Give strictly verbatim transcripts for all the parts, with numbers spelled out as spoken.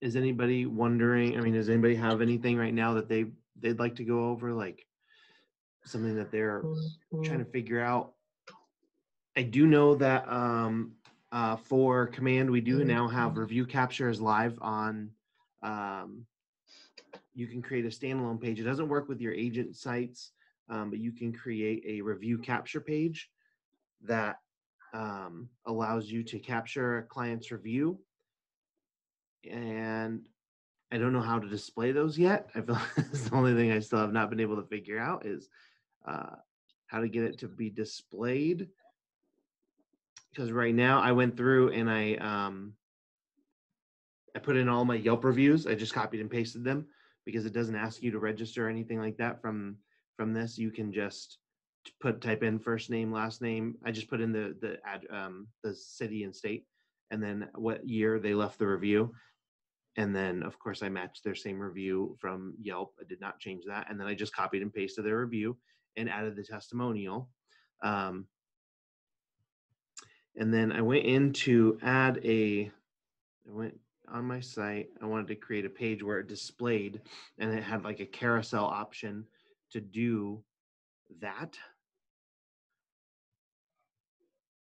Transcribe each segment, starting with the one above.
is anybody wondering, I mean, does anybody have anything right now that they, they'd like to go over, like something that they're trying to figure out? I do know that um, uh, for Command, we do now have review captures live on, um, you can create a standalone page. It doesn't work with your agent sites, um, but you can create a review capture page that um, allows you to capture a client's review. And I don't know how to display those yet. I feel like that's the only thing I still have not been able to figure out is uh, how to get it to be displayed. Because right now I went through and I um, I put in all my Yelp reviews. I just copied and pasted them because it doesn't ask you to register or anything like that from from this. You can just put type in first name, last name. I just put in the the ad, um, the city and state, and then what year they left the review. And then of course I matched their same review from Yelp. I did not change that. And then I just copied and pasted their review and added the testimonial. Um, and then I went in to add a, I went on my site, I wanted to create a page where it displayed and it had like a carousel option to do that.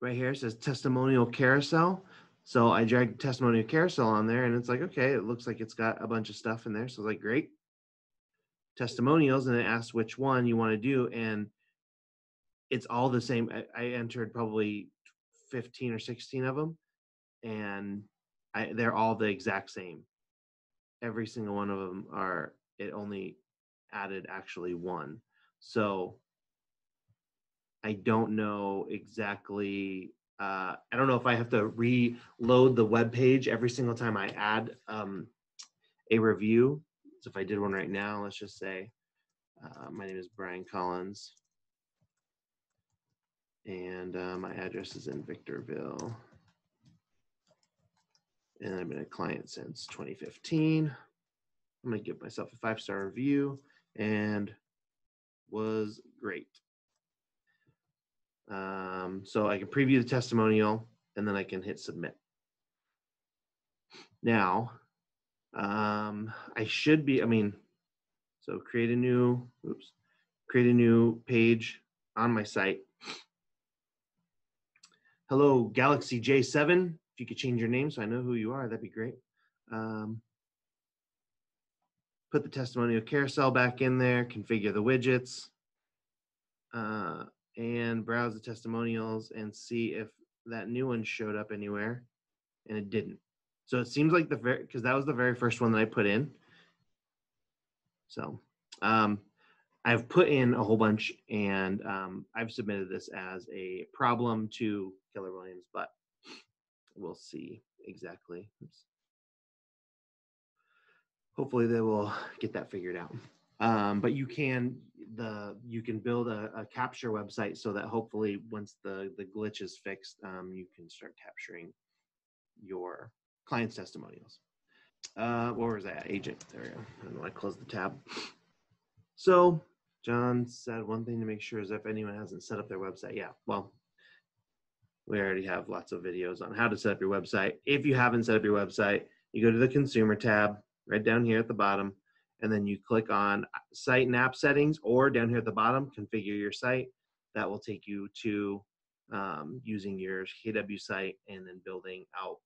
Right here it says testimonial carousel. So I dragged testimonial carousel on there and it's like, okay, it looks like it's got a bunch of stuff in there. So it's like, great. Testimonials, and it asks which one you want to do. And it's all the same. I, I entered probably fifteen or sixteen of them, and I, they're all the exact same. Every single one of them are, it only added actually one. So I don't know exactly. Uh, I don't know if I have to reload the web page every single time I add um, a review. So if I did one right now, let's just say, uh, my name is Brian Collins and uh, my address is in Victorville. And I've been a client since twenty fifteen. I'm gonna give myself a five-star review and was great. Um, so I can preview the testimonial and then I can hit submit. Now, um, I should be, I mean, so create a new, oops, create a new page on my site. Hello, Galaxy J seven. If you could change your name so I know who you are, that'd be great. Um, put the testimonial carousel back in there, configure the widgets. Uh, and browse the testimonials and see if that new one showed up anywhere, and it didn't. So it seems like the very, because that was the very first one that I put in. So um, I've put in a whole bunch, and um, I've submitted this as a problem to Keller Williams, but we'll see exactly. Oops. Hopefully they will get that figured out. Um, but you can the you can build a, a capture website so that hopefully once the the glitch is fixed, um, you can start capturing your clients' testimonials. Uh, where was that agent? There we go. I don't know, I closed the tab. So John said one thing to make sure is if anyone hasn't set up their website. Yeah, well, we already have lots of videos on how to set up your website. If you haven't set up your website, you go to the consumer tab right down here at the bottom. And then you click on site and app settings, or down here at the bottom, configure your site. That will take you to um, using your K W site and then building out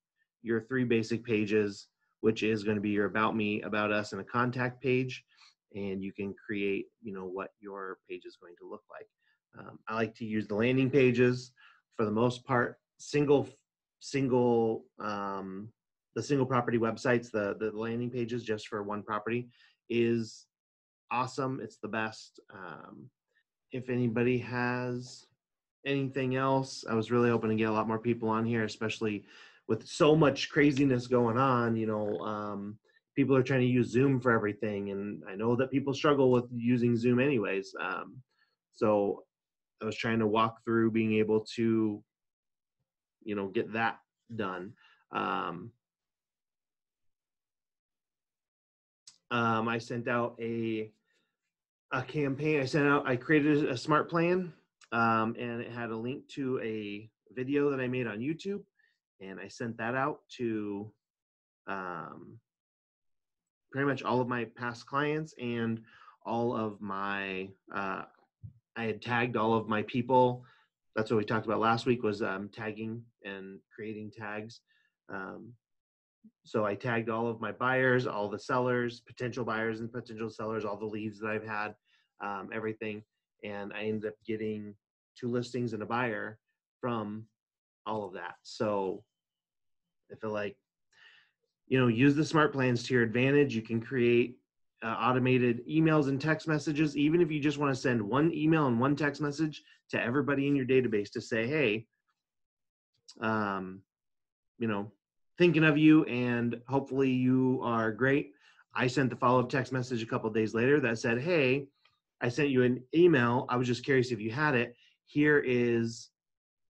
your three basic pages, which is going to be your about me, about us, and a contact page. And you can create, you know, what your page is going to look like. Um, I like to use the landing pages for the most part. Single, single, um, the single property websites, the the landing pages just for one property, is awesome. It's the best. Um, if anybody has anything else, I was really hoping to get a lot more people on here, especially with so much craziness going on. You know, um, people are trying to use Zoom for everything, and I know that people struggle with using Zoom anyways. Um, so I was trying to walk through being able to, you know, get that done. Um, Um, I sent out a a campaign. I sent out. I created a smart plan, um, and it had a link to a video that I made on YouTube, and I sent that out to um, pretty much all of my past clients and all of my, uh, I had tagged all of my people. That's what we talked about last week, was um, tagging and creating tags. Um, so I tagged all of my buyers, all the sellers, potential buyers and potential sellers, all the leads that I've had, um, everything. And I ended up getting two listings and a buyer from all of that. So I feel like, you know, use the smart plans to your advantage. You can create uh, automated emails and text messages. Even if you just want to send one email and one text message to everybody in your database to say, hey, um, you know, thinking of you and hopefully you are great. I sent the follow-up text message a couple of days later that said, hey, I sent you an email. I was just curious if you had it. Here is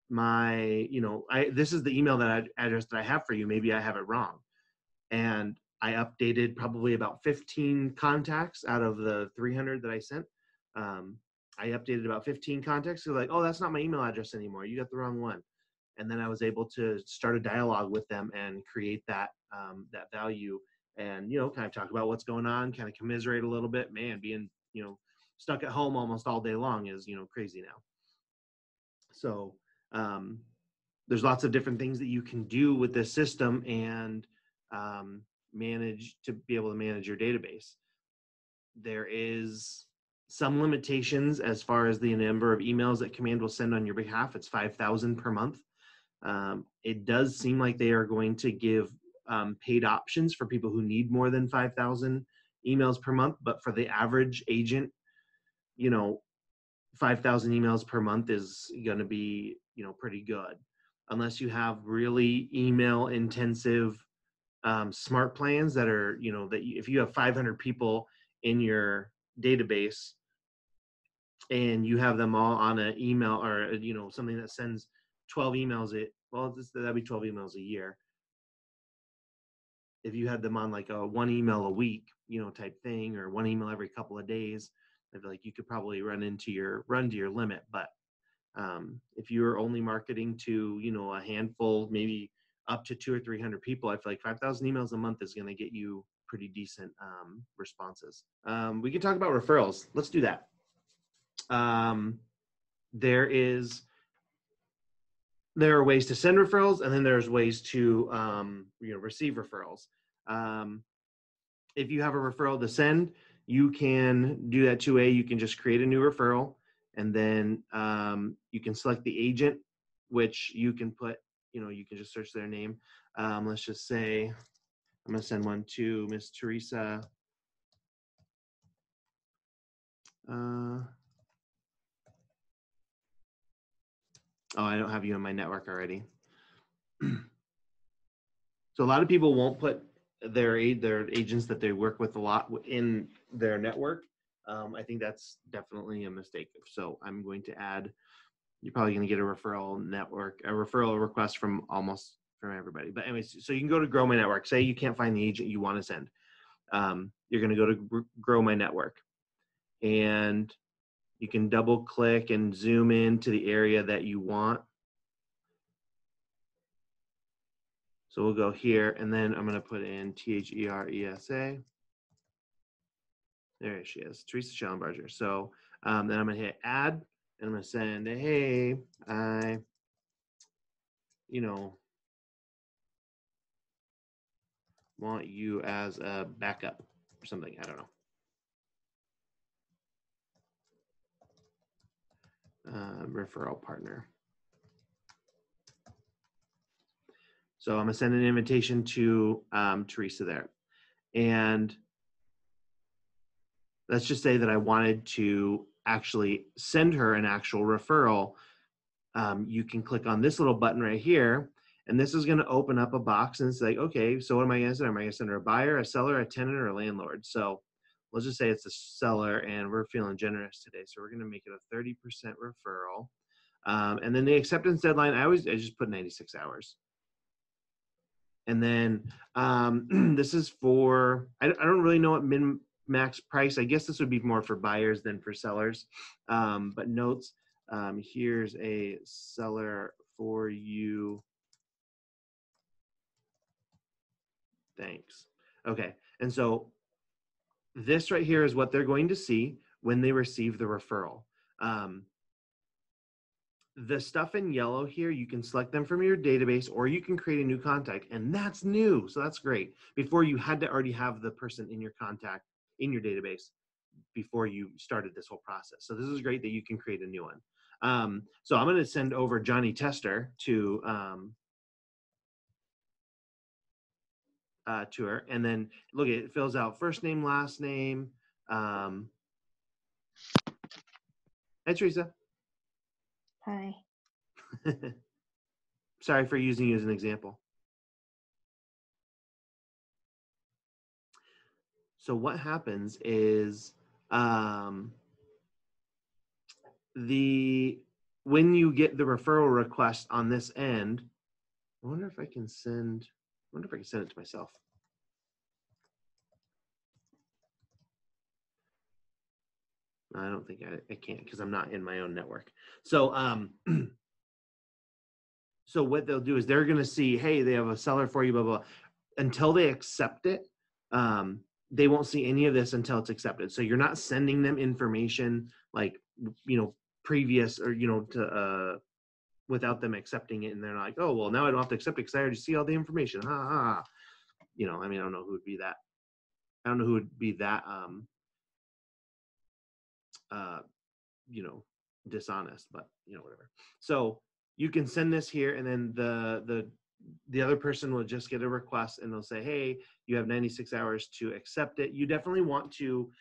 my, you know, I, this is the email that I, address that I have for you. Maybe I have it wrong. And I updated probably about fifteen contacts out of the three hundred that I sent. Um, I updated about fifteen contacts. So like, oh, that's not my email address anymore. You got the wrong one. And then I was able to start a dialogue with them and create that, um, that value and, you know, kind of talk about what's going on, kind of commiserate a little bit. Man, being, you know, stuck at home almost all day long is, you know, crazy now. So um, there's lots of different things that you can do with this system and um, manage to be able to manage your database. There is some limitations as far as the number of emails that Command will send on your behalf. It's five thousand per month. Um, it does seem like they are going to give um, paid options for people who need more than five thousand emails per month, but for the average agent, you know, five thousand emails per month is going to be, you know, pretty good, unless you have really email intensive um, smart plans that are, you know, that you, if you have five hundred people in your database and you have them all on an email or, a, you know, something that sends twelve emails, it, well, that'd be twelve emails a year. If you had them on like a one email a week, you know, type thing, or one email every couple of days, I feel like you could probably run into your run to your limit. But um, if you're only marketing to, you know, a handful, maybe up to two or three hundred people, I feel like five thousand emails a month is going to get you pretty decent um, responses. Um, we can talk about referrals. Let's do that. Um, there is there are ways to send referrals, and then there's ways to um, you know, receive referrals. Um, if you have a referral to send, you can do that two-way. You can just create a new referral, and then um, you can select the agent, which you can put, you know, you can just search their name. Um, let's just say I'm going to send one to Miss Teresa uh, oh, I don't have you in my network already. So a lot of people won't put their aid, their agents that they work with a lot in their network. Um, I think that's definitely a mistake. So I'm going to add, you're probably going to get a referral network, a referral request from almost from everybody. But anyways, so you can go to Grow My Network. Say you can't find the agent you want to send. Um, you're going to go to Grow My Network. And you can double click and zoom in to the area that you want. So we'll go here, and then I'm going to put in T H E R E S A. There she is, Teresa Schellenbarger. So um, then I'm going to hit add, and I'm going to send, hey, I, you know, want you as a backup or something. I don't know. Uh, referral partner. So I'm gonna send an invitation to um, Teresa there. And let's just say that I wanted to actually send her an actual referral. Um, you can click on this little button right here, and this is gonna open up a box, and it's like, okay, so what am I gonna send? Am I gonna send her a buyer, a seller, a tenant, or a landlord? So let's just say it's a seller, and we're feeling generous today. So we're gonna make it a thirty percent referral. Um, and then the acceptance deadline, I always I just put ninety-six hours. And then um, this is for, I, I don't really know what min max price. I guess this would be more for buyers than for sellers. Um, but notes, um, here's a seller for you. Thanks. Okay. And so this right here is what they're going to see when they receive the referral. Um, the stuff in yellow here, you can select them from your database, or you can create a new contact, and that's new, so that's great. Before, you had to already have the person in your contact in your database before you started this whole process. So this is great that you can create a new one. Um, so I'm going to send over Johnny Tester to um, uh, to her, and then look, it fills out first name, last name. Um, hey, Teresa. Hi. Sorry for using you as an example. So what happens is um, the when you get the referral request on this end, I wonder if I can send. I wonder if I can send it to myself. I don't think I, I can't, because I'm not in my own network. So, um, so what they'll do is they're going to see, hey, they have a seller for you, blah blah. blah. Until they accept it, um, they won't see any of this until it's accepted. So you're not sending them information like, you know, previous or, you know, to, uh, without them accepting it. And they're like, oh, well, now I don't have to accept it because I already see all the information. Ha ha. You know, I mean, I don't know who would be that. I don't know who would be that, um, uh, you know, dishonest, but you know, whatever. So you can send this here, and then the, the, the other person will just get a request, and they'll say, hey, you have ninety-six hours to accept it. You definitely want to,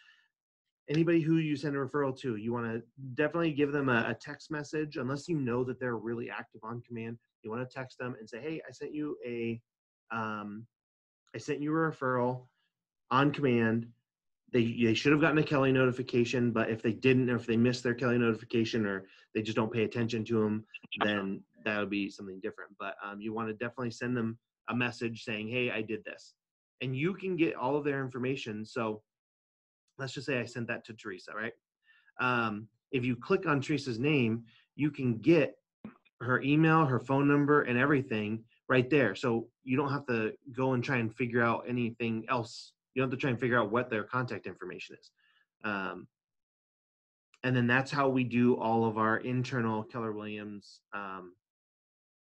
anybody who you send a referral to, you want to definitely give them a, a text message, unless you know that they're really active on Command. You want to text them and say, hey, I sent you a, um, I sent you a referral on Command. They, they should have gotten a Kelly notification, but if they didn't, or if they missed their Kelly notification, or they just don't pay attention to them, then that would be something different. But um, you want to definitely send them a message saying, hey, I did this. And you can get all of their information. So let's just say I sent that to Teresa, right? Um, if you click on Teresa's name, you can get her email, her phone number, and everything right there. So you don't have to go and try and figure out anything else. You don't have to try and figure out what their contact information is. Um, and then that's how we do all of our internal Keller Williams um,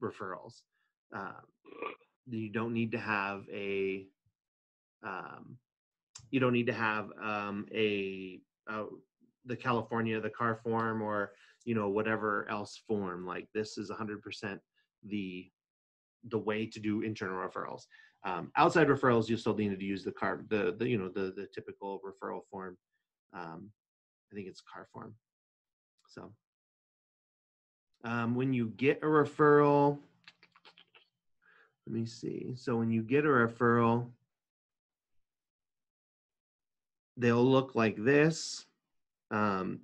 referrals. Uh, you don't need to have a, um, you don't need to have um, a, uh, the California, the C A R form, or, you know, whatever else form. Like, this is one hundred percent the, the way to do internal referrals. Um, outside referrals, you still need to use the C A R, the, the you know, the, the typical referral form. Um, I think it's C A R form. So um, when you get a referral, let me see. So when you get a referral, they'll look like this. Um,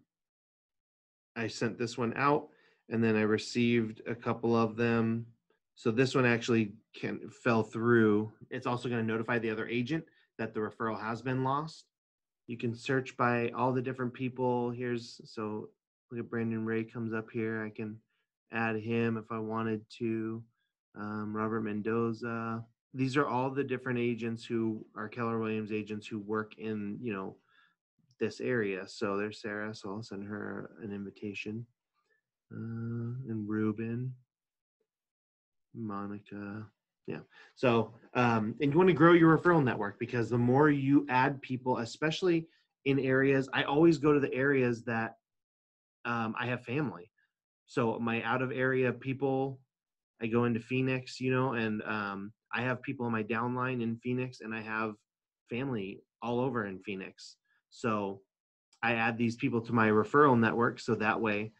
I sent this one out, and then I received a couple of them. So this one actually can fell through. It's also going to notify the other agent that the referral has been lost. You can search by all the different people. Here's, so look at Brandon Ray comes up here. I can add him if I wanted to. Um, Robert Mendoza. These are all the different agents who are Keller Williams agents who work in, you know, this area. So there's Sarah, so I'll send her an invitation. Uh, and Ruben. Monica, yeah. So, um, and you want to grow your referral network, because the more you add people, especially in areas, I always go to the areas that um, I have family. So my out of area people, I go into Phoenix, you know, and um, I have people in my downline in Phoenix, and I have family all over in Phoenix. So I add these people to my referral network, so that way,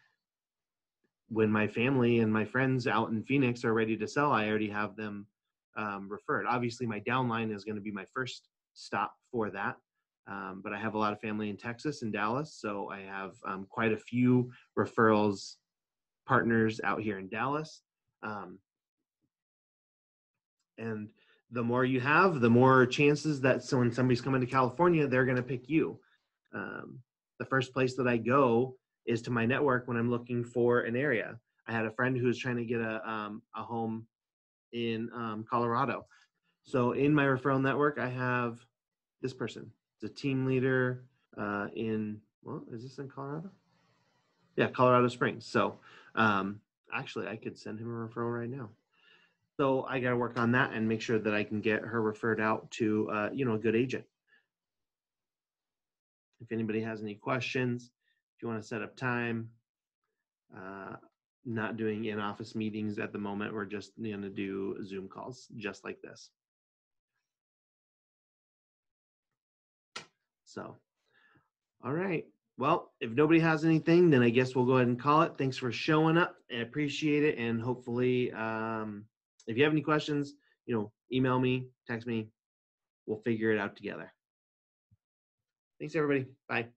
when my family and my friends out in Phoenix are ready to sell, I already have them um, referred. Obviously, my downline is going to be my first stop for that. Um, but I have a lot of family in Texas and Dallas, so I have um, quite a few referrals partners out here in Dallas. Um, and the more you have, the more chances that so when somebody's coming to California, they're going to pick you. Um, the first place that I go is to my network when I'm looking for an area. I had a friend who was trying to get a, um, a home in um, Colorado. So in my referral network, I have this person. He's a team leader uh, in, well, is this in Colorado? Yeah, Colorado Springs. So um, actually, I could send him a referral right now. So I got to work on that and make sure that I can get her referred out to, uh, you know, a good agent. If anybody has any questions, if you want to set up time, uh, not doing in-office meetings at the moment. We're just going to do Zoom calls just like this. So, all right. Well, if nobody has anything, then I guess we'll go ahead and call it. Thanks for showing up. I appreciate it. And hopefully, um, if you have any questions, you know, email me, text me. We'll figure it out together. Thanks, everybody. Bye.